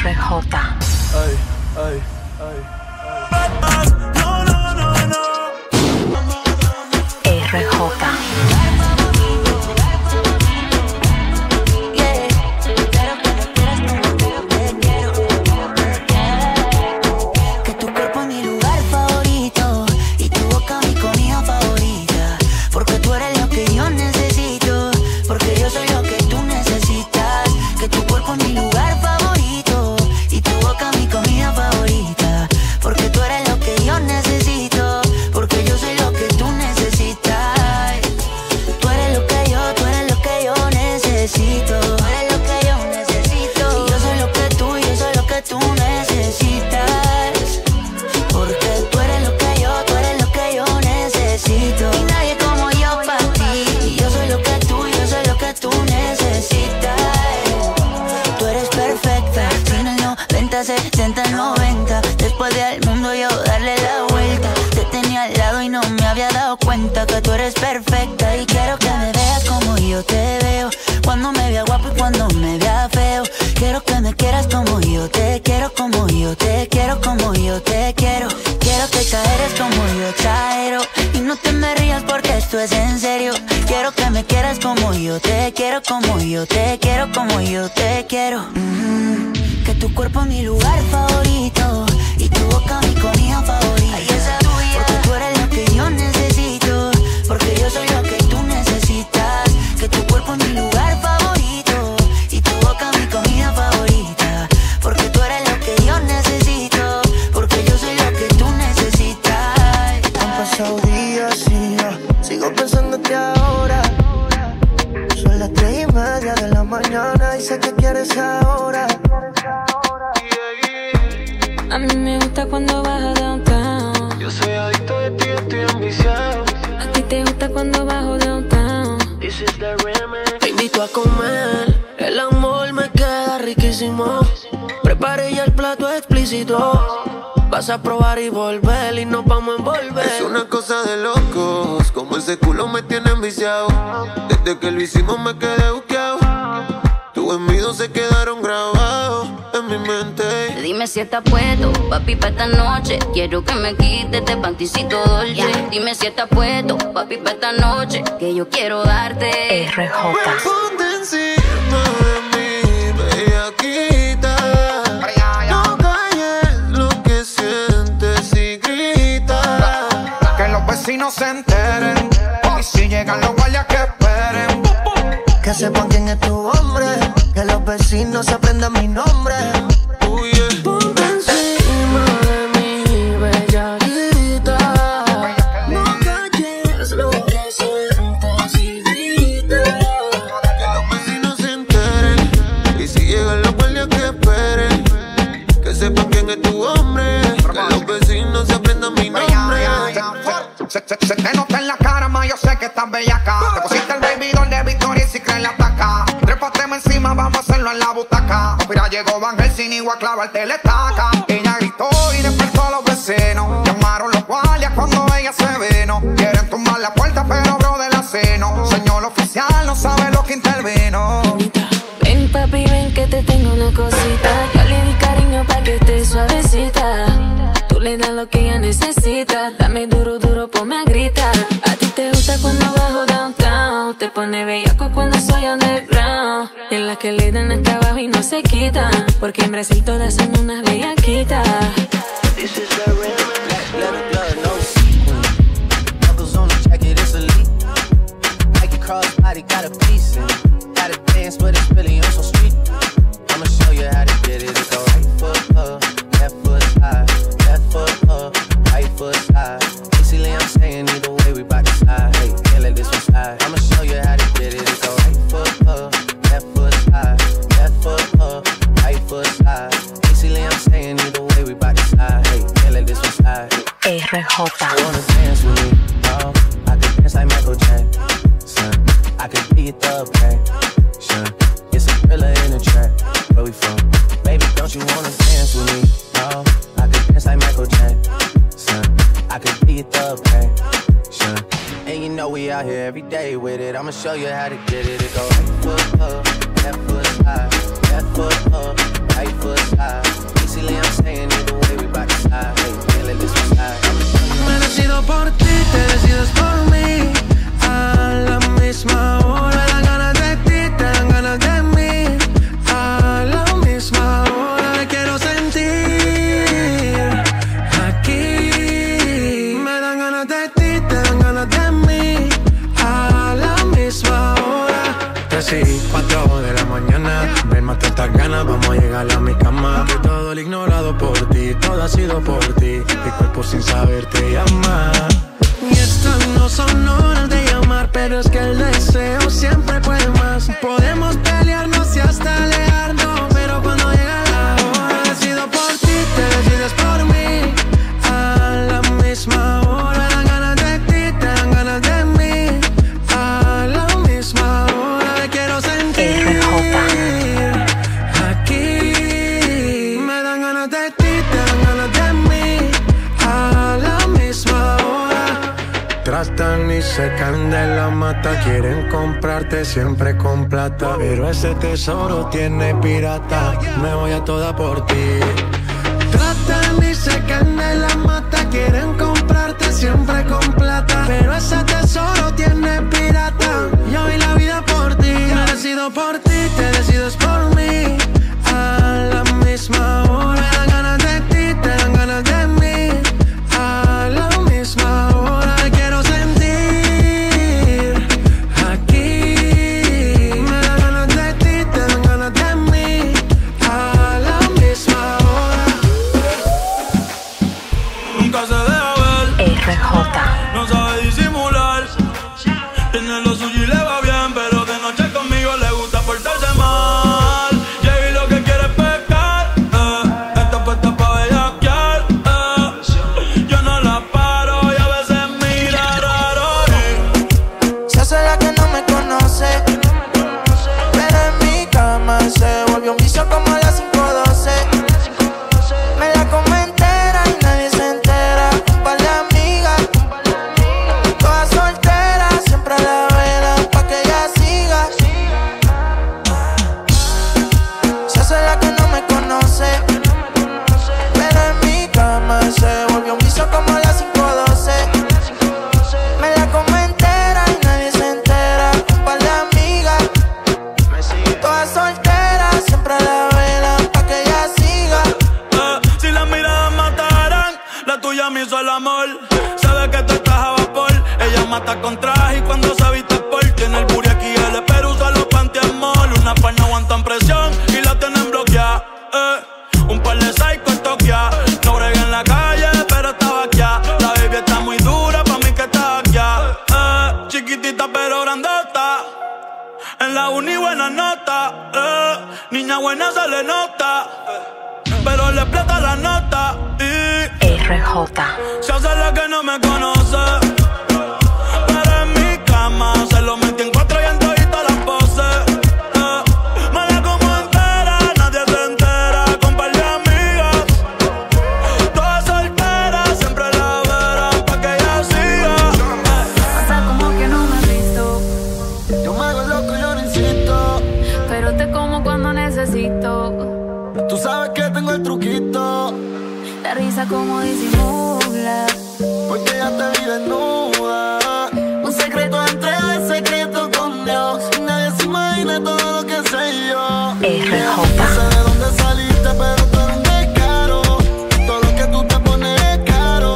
RJ. Ay, ay, ay, ay. Papi, pa' esta noche, quiero que me quites este pantisito dolce. Yeah. Dime si estás puesto, papi, pa' esta noche, que yo quiero darte. RJ. Responde encima de mí, bellaquita. No calles lo que sientes y grita. Que los vecinos se enteren, y si llegan los guardias que esperen. Que sepan quién es tu hombre, que los vecinos se aprendan mi nombre. Se te nota en la cara, ma, yo sé que estás bellaca. Te pusiste el baby doll de Victoria y si crees la ataca. Trépateme encima, vamos a hacerlo en la butaca. Mira, llegó Van Helsing y voy a clavarte la estaca. Ella gritó y despertó a los vecinos. Llamaron los guardias cuando ella se vino. Quieren tumbar la puerta, pero bro de la seno. Señor oficial, no sabe lo que intervino. Ven, papi, ven que te tengo una cosita. Yo le di cariño pa' que esté suavecita. Tú le das lo que ella necesita. Dame duro, duro, ponme a gritar. A ti te gusta cuando bajo downtown. Te pone bellaco cuando soy underground. En las que le dan hasta abajo y no se quitan. Porque en Brasil todas son unas bellaquitas. This is the real let it blood, no sequin. Buckles on the jacket, it's elite. Nike crossbody, got a piece in. Gotta dance, but it's really on some street. I'ma show you how to get it. Go right foot up, left foot high. Left foot up, right foot side. Basically, I'm saying either way we bout to slide. Hey, can't let this one slide. I'ma show you how to get it. It go right foot up, left foot side. Left foot up, right foot side. Basically, I'm saying either way we bout to slide. Hey, can't let this one slide. RJ. You wanna dance with me? Oh, I can dance like Michael Jackson. I can be the passion. It's a thriller in the track. Where we from? Baby, don't you wanna dance with me? No. I could dance like Michael Jackson. I could be the passion. And you know we out here every day with it. I'ma show you how to get it. It go right foot up, left foot side. Left foot up, right foot side. sola en mi cama. Fue todo lo ignorado por ti, todo ha sido por ti. Mi cuerpo sin saber te llama. Y estas no son horas de llamar, pero es que el deseo siempre puede más. Podemos pelearnos y hasta alejarnos, pero cuando llega la hora decido por ti, te decides por mí. A la misma hora dan ganas de ti, te dan ganas de mí. A la misma hora te quiero sentir aquí. Me dan ganas de ti, te dan ganas de mí. A la misma hora tratan y secan de la mata. Quieren comprarte siempre con plata, pero ese tesoro tiene pirata. Me voy a toda por ti. Tratan y secan de la mata, quieren comprarte siempre con plata, pero ese tesoro tiene pirata. Yo vi la vida por ti, me decido por ti, te decides por mí. A la misma hora me dan ganas de ti, te dan ganas de mí. A la misma hora te quiero sentir aquí. Me dan ganas de ti, te dan ganas de mí. A la misma hora nunca se deja ver, no sabe disimular. Tiene lo suyo y le va bien, pero de noche conmigo le gusta portarse mal. Llegué lo que quiere es pescar, está puesta pa' bellaquear, yo no la paro y a veces mira raro, Se hace la que no me conoce, pero en mi cama se volvió un vicio como a las 5:12. Me la como entera y nadie se entera. Un par de amigas, todas solteras, siempre a la vela, pa' que ella siga. Se hace la que no me conoce, pero en mi cama se volvió un vicio como a las 5:12. Me la como entera y nadie se entera. Un par de amigas, todas solteras, siempre a la vela, pa' que ella siga. Si las miradas mataran, la tuya me hizo el amor. Sabe que tú estás a vapor, ella mata con traje y cuando se viste por tiene el booty aquí el espero usa los pantiamol. Una par no aguantan presión y la tienen bloqueada. Un par de psycho en Tokia, no brega en la calle pero estaba aquí. La baby está muy dura pa' mí que está aquí. Chiquitita pero grandota, en la uni buena nota. Niña buena se le nota, pero le explota la nota. Y se hace la que no me conoce, pero en mi cama se lo metí en cuatro y en todita las poses. Me la como entera, nadie se entera. Con par de amigas, todas solteras, siempre a la vera, pa' que ella siga. Hasta como que no me rindo, yo me hago loco, yo no insisto, pero te como cuando necesito. Tú sabes que tengo el truquito. La risa como disimula, porque ya te vi desnuda. Un secreto entre el secreto con Dios. Nadie se imagina todo lo que sé yo. No sé de dónde saliste, pero tú eres un descaro. Todo lo que tú te pones es caro.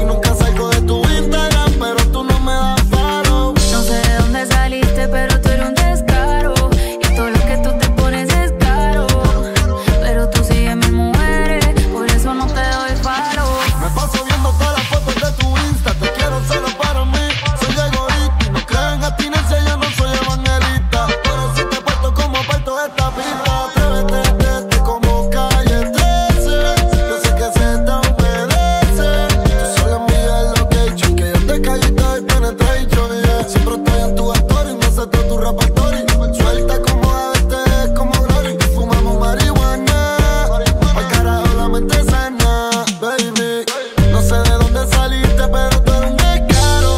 Y nunca salgo de tu Instagram, pero tú no me das paro. No sé de dónde saliste, pero tú eres un descaro. Y todo lo que tú te pones es caro. Pero tú sigues mis mujeres, por eso no te doy paro. Me paso viendo todas las fotos de tu Insta, te quiero solo para mí. Soy egoísta, no creo en abstinencia, yo no soy evangelista. Pero si te parto como parto esta pista, atrévete, vete como calle 13. Yo sé que se te obedece, tú solo envías lo que he hecho, que yo te callé y te doy penetration, yeah. Siempre estoy en tu story, me salto tu repertorio. Suelta como ABT, es como glory. Fumamos marihuana, al carajo la mente sana, baby. No sé de dónde saliste, pero tú eres un descaro.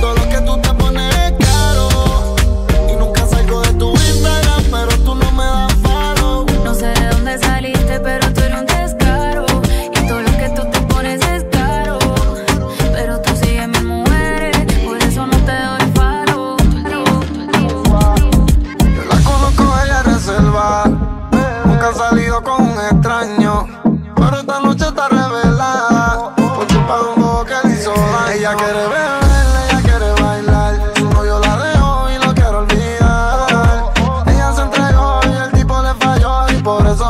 Todo lo que tú te pones es caro. Y nunca salgo de tu Instagram, pero tú no me das paro. No sé de dónde saliste, pero tú eres un descaro. Y todo lo que tú te pones es caro. Pero tú sigues mis mujeres, por eso no te doy paro. Yo la conozco, ella es reserva. Nunca ha salido con un extraño, pero esta noche está revelada. Por culpa de un bobo que le hizo daño. Ella quiere beber, ella quiere bailar. Su novio la dejó y lo quiero olvidar. Ella se entregó y el tipo le falló y por eso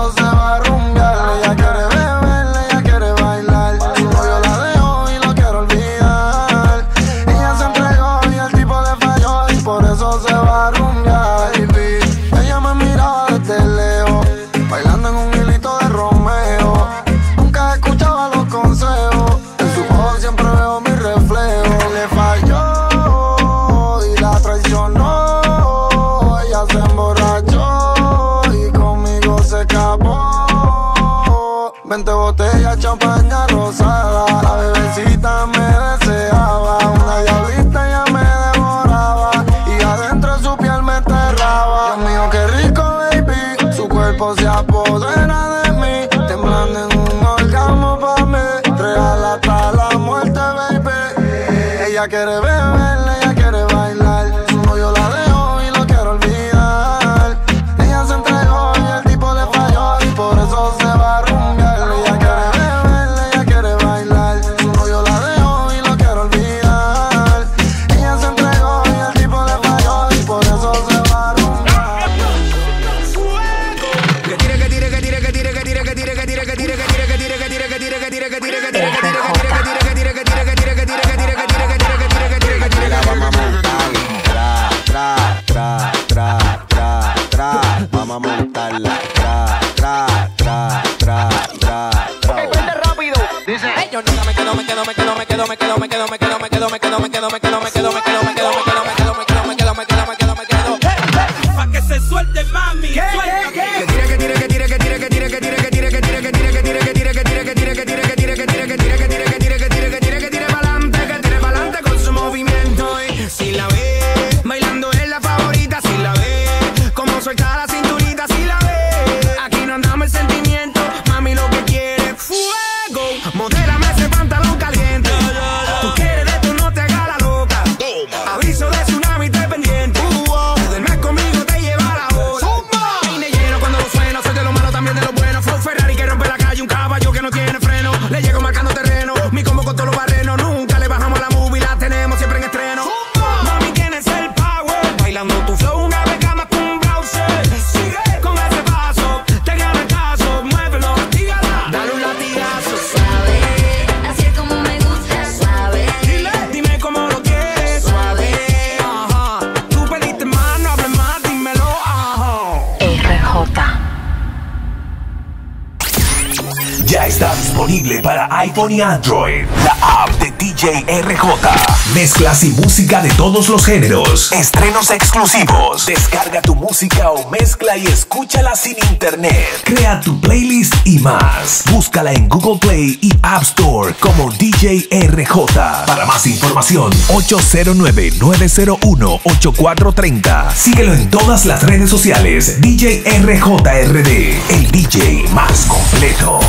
iPhone y Android, la app de DJ RJ. Mezclas y música de todos los géneros. Estrenos exclusivos. Descarga tu música o mezcla y escúchala sin internet. Crea tu playlist y más. Búscala en Google Play y App Store como DJ RJ. Para más información, 809-901-8430. Síguelo en todas las redes sociales. DJ RJRD, el DJ más completo.